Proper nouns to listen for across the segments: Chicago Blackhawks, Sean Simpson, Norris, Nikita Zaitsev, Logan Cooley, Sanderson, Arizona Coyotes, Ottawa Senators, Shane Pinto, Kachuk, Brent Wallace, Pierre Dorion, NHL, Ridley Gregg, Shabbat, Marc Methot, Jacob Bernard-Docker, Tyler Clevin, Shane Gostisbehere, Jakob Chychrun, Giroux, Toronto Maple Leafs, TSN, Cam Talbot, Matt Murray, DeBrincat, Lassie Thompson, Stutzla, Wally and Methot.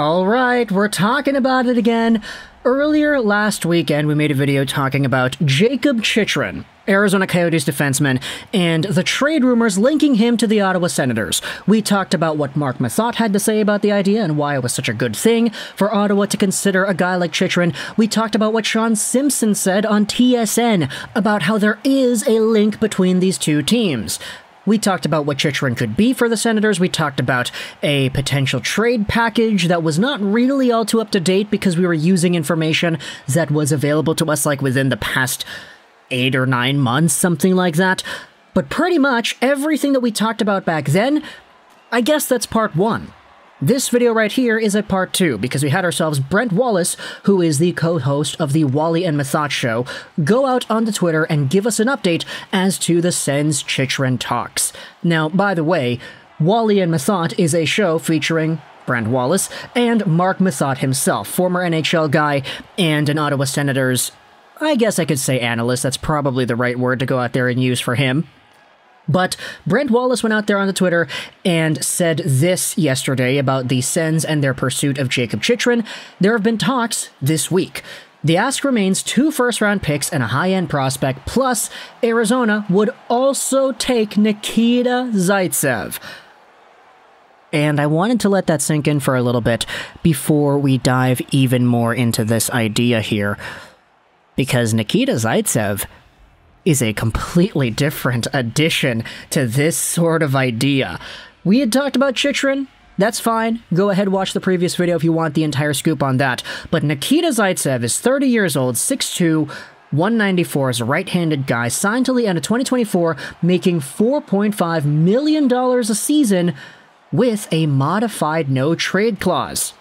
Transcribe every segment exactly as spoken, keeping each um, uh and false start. All right, we're talking about it again. Earlier last weekend, we made a video talking about Jakob Chychrun, Arizona Coyotes defenseman, and the trade rumors linking him to the Ottawa Senators. We talked about what Marc Methot had to say about the idea and why it was such a good thing for Ottawa to consider a guy like Chychrun. We talked about what Sean Simpson said on T S N about how there is a link between these two teams. We talked about what Chychrun could be for the Senators. We talked about a potential trade package that was not really all too up to date because we were using information that was available to us like within the past eight or nine months, something like that. But pretty much everything that we talked about back then, I guess that's part one. This video right here is a part two, because we had ourselves Brent Wallace, who is the co-host of the Wally and Methot show, go out on the Twitter and give us an update as to the Sens Chychrun talks. Now, by the way, Wally and Methot is a show featuring Brent Wallace and Marc Methot himself, former N H L guy and an Ottawa Senators, I guess I could say analyst, that's probably the right word to go out there and use for him. But Brent Wallace went out there on the Twitter and said this yesterday about the Sens and their pursuit of Jakob Chychrun. There have been talks this week. The ask remains two first-round picks and a high-end prospect, plus Arizona would also take Nikita Zaitsev. And I wanted to let that sink in for a little bit before we dive even more into this idea here, because Nikita Zaitsev is a completely different addition to this sort of idea. We had talked about Chychrun, that's fine, go ahead, watch the previous video if you want the entire scoop on that, but Nikita Zaitsev is thirty years old, six two, one ninety-four, is a right-handed guy, signed till the end of twenty twenty-four, making four point five million dollars a season with a modified no-trade clause.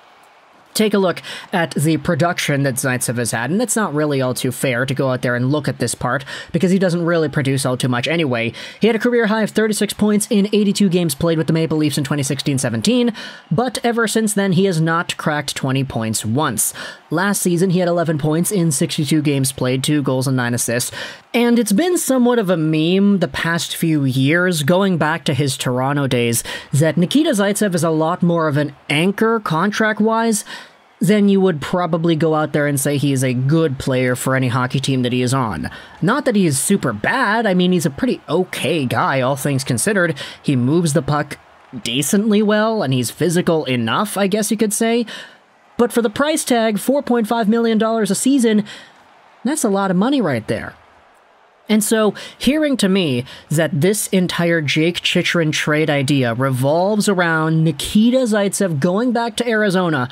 Take a look at the production that Zaitsev has had, and that's not really all too fair to go out there and look at this part, because he doesn't really produce all too much anyway. He had a career high of thirty-six points in eighty-two games played with the Maple Leafs in twenty sixteen seventeen, but ever since then he has not cracked twenty points once. Last season he had eleven points in sixty-two games played, two goals and nine assists, and it's been somewhat of a meme the past few years, going back to his Toronto days, that Nikita Zaitsev is a lot more of an anchor contract-wise then you would probably go out there and say he is a good player for any hockey team that he is on. Not that he is super bad, I mean, he's a pretty okay guy, all things considered. He moves the puck decently well, and he's physical enough, I guess you could say. But for the price tag, four point five million dollars a season, that's a lot of money right there. And so, hearing to me that this entire Jake Chychrun trade idea revolves around Nikita Zaitsev going back to Arizona,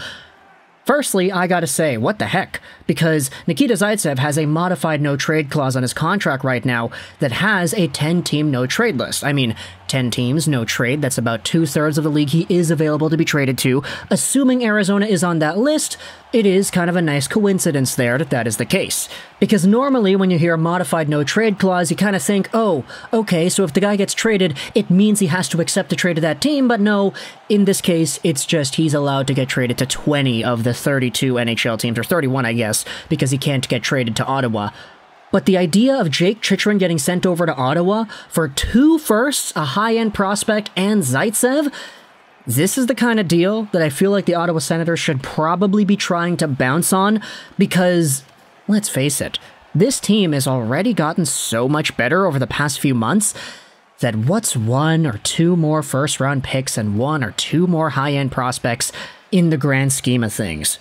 firstly, I gotta say, what the heck? Because Nikita Zaitsev has a modified no-trade clause on his contract right now that has a ten-team no-trade list. I mean, ten teams, no trade, that's about two-thirds of the league he is available to be traded to. Assuming Arizona is on that list, it is kind of a nice coincidence there that that is the case. Because normally when you hear a modified no-trade clause, you kind of think, oh, okay, so if the guy gets traded, it means he has to accept the trade to that team, but no, in this case, it's just he's allowed to get traded to twenty of the thirty-two N H L teams, or thirty-one, I guess, because he can't get traded to Ottawa. But the idea of Jake Chychrun getting sent over to Ottawa for two firsts, a high-end prospect, and Zaitsev, this is the kind of deal that I feel like the Ottawa Senators should probably be trying to bounce on because, let's face it, this team has already gotten so much better over the past few months that what's one or two more first-round picks and one or two more high-end prospects in the grand scheme of things?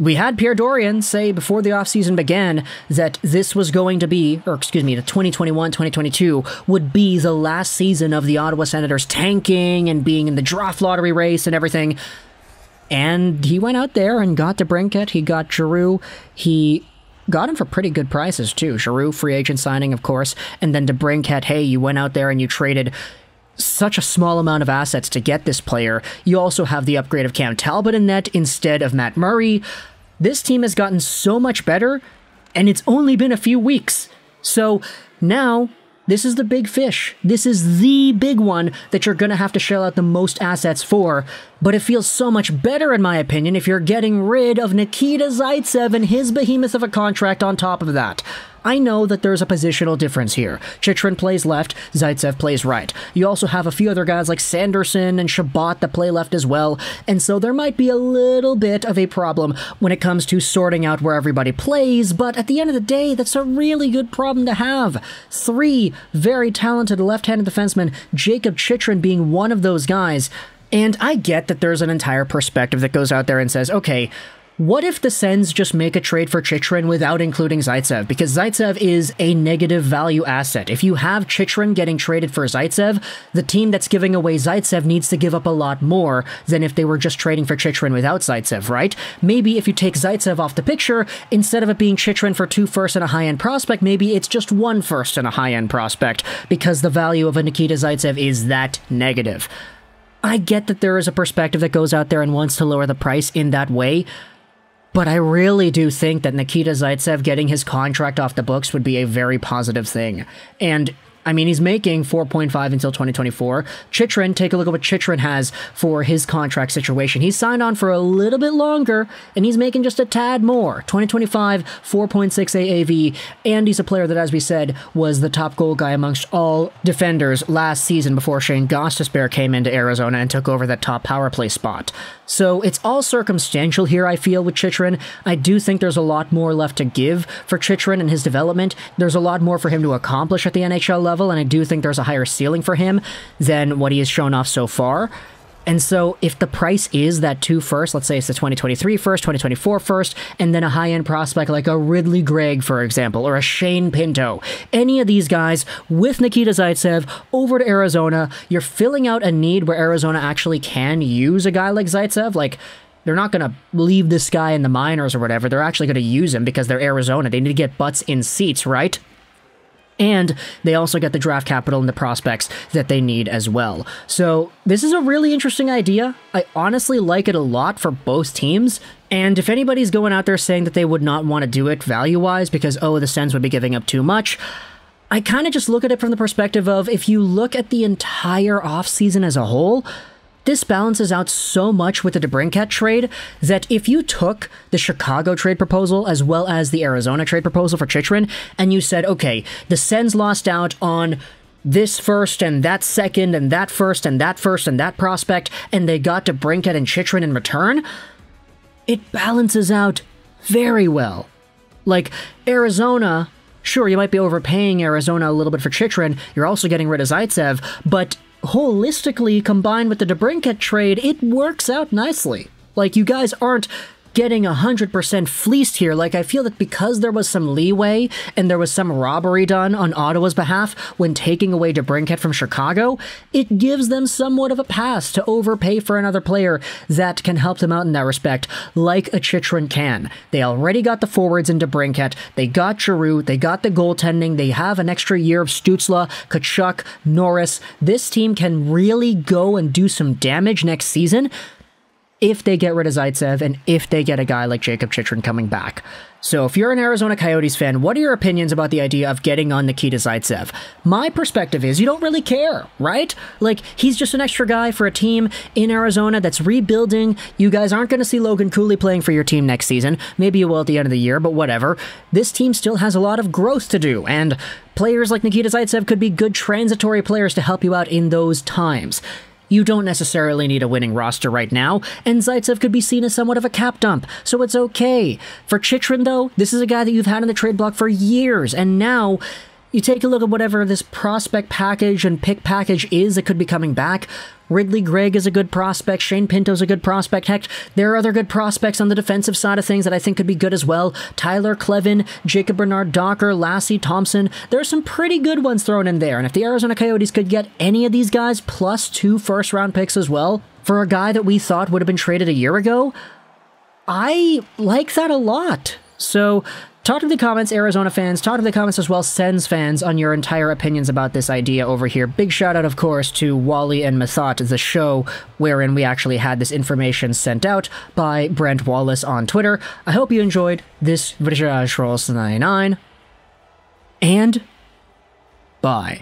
We had Pierre Dorion say before the offseason began that this was going to be, or excuse me, the twenty twenty-one twenty twenty-two would be the last season of the Ottawa Senators tanking and being in the draft lottery race and everything. And he went out there and got DeBrincat, he got Giroux, he got him for pretty good prices too. Giroux, free agent signing, of course, and then DeBrincat, hey, you went out there and you traded such a small amount of assets to get this player. You also have the upgrade of Cam Talbot in net instead of Matt Murray. This team has gotten so much better, and it's only been a few weeks. So now, this is the big fish. This is the big one that you're going to have to shell out the most assets for, but it feels so much better, in my opinion, if you're getting rid of Nikita Zaitsev and his behemoth of a contract on top of that. I know that there's a positional difference here. Chychrun plays left, Zaitsev plays right. You also have a few other guys like Sanderson and Shabbat that play left as well, and so there might be a little bit of a problem when it comes to sorting out where everybody plays, but at the end of the day, that's a really good problem to have. Three very talented left-handed defensemen, Jakob Chychrun being one of those guys, and I get that there's an entire perspective that goes out there and says, okay, what if the Sens just make a trade for Chychrun without including Zaitsev? Because Zaitsev is a negative value asset. If you have Chychrun getting traded for Zaitsev, the team that's giving away Zaitsev needs to give up a lot more than if they were just trading for Chychrun without Zaitsev, right? Maybe if you take Zaitsev off the picture, instead of it being Chychrun for two firsts and a high-end prospect, maybe it's just one first and a high-end prospect, because the value of a Nikita Zaitsev is that negative. I get that there is a perspective that goes out there and wants to lower the price in that way, but I really do think that Nikita Zaitsev getting his contract off the books would be a very positive thing. And, I mean, he's making four point five until twenty twenty-four. Chychrun, take a look at what Chychrun has for his contract situation. He's signed on for a little bit longer, and he's making just a tad more. twenty twenty-five, four point six A A V, and he's a player that, as we said, was the top goal guy amongst all defenders last season before Shane Gostisbehere came into Arizona and took over that top power play spot. So it's all circumstantial here, I feel, with Chychrun. I do think there's a lot more left to give for Chychrun and his development. There's a lot more for him to accomplish at the N H L level, and I do think there's a higher ceiling for him than what he has shown off so far. And so if the price is that two first, let's say it's the twenty twenty-three first, twenty twenty-four first, and then a high-end prospect like a Ridley Gregg, for example, or a Shane Pinto, any of these guys with Nikita Zaitsev over to Arizona, you're filling out a need where Arizona actually can use a guy like Zaitsev. Like, they're not going to leave this guy in the minors or whatever. They're actually going to use him because they're Arizona. They need to get butts in seats, right? And they also get the draft capital and the prospects that they need as well. So this is a really interesting idea. I honestly like it a lot for both teams. And if anybody's going out there saying that they would not want to do it value-wise because, oh, the Sens would be giving up too much, I kind of just look at it from the perspective of, if you look at the entire offseason as a whole, this balances out so much with the DeBrincat trade that if you took the Chicago trade proposal as well as the Arizona trade proposal for Chychrun and you said, okay, the Sens lost out on this first and that second and that first and that first and that prospect, and they got DeBrincat and Chychrun in return, it balances out very well. Like, Arizona, sure, you might be overpaying Arizona a little bit for Chychrun. You're also getting rid of Zaitsev, but holistically, combined with the DeBrincat trade, it works out nicely. Like, you guys aren't getting one hundred percent fleeced here. Like, I feel that because there was some leeway and there was some robbery done on Ottawa's behalf when taking away DeBrincat from Chicago, it gives them somewhat of a pass to overpay for another player that can help them out in that respect, like a Chychrun can. They already got the forwards in DeBrincat, they got Giroux, they got the goaltending, they have an extra year of Stutzla, Kachuk, Norris. This team can really go and do some damage next season if they get rid of Zaitsev and if they get a guy like Jakob Chychrun coming back. So if you're an Arizona Coyotes fan, what are your opinions about the idea of getting on Nikita Zaitsev? My perspective is you don't really care, right? Like, he's just an extra guy for a team in Arizona that's rebuilding. You guys aren't going to see Logan Cooley playing for your team next season. Maybe you will at the end of the year, but whatever. This team still has a lot of growth to do, and players like Nikita Zaitsev could be good transitory players to help you out in those times. You don't necessarily need a winning roster right now, and Zaitsev could be seen as somewhat of a cap dump, so it's okay. For Chychrun, though, this is a guy that you've had in the trade block for years, and now you take a look at whatever this prospect package and pick package is that could be coming back. Ridley Gregg is a good prospect, Shane Pinto's a good prospect, heck, there are other good prospects on the defensive side of things that I think could be good as well. Tyler Clevin, Jacob Bernard-Docker, Lassie Thompson, there are some pretty good ones thrown in there, and if the Arizona Coyotes could get any of these guys plus two first round picks as well, for a guy that we thought would have been traded a year ago, I like that a lot. So talk to the comments, Arizona fans. Talk to the comments as well, Sens fans, on your entire opinions about this idea over here. Big shout out, of course, to Wally and Methot, the show wherein we actually had this information sent out by Brent Wallace on Twitter. I hope you enjoyed this British Rolls ninety-nine, and bye.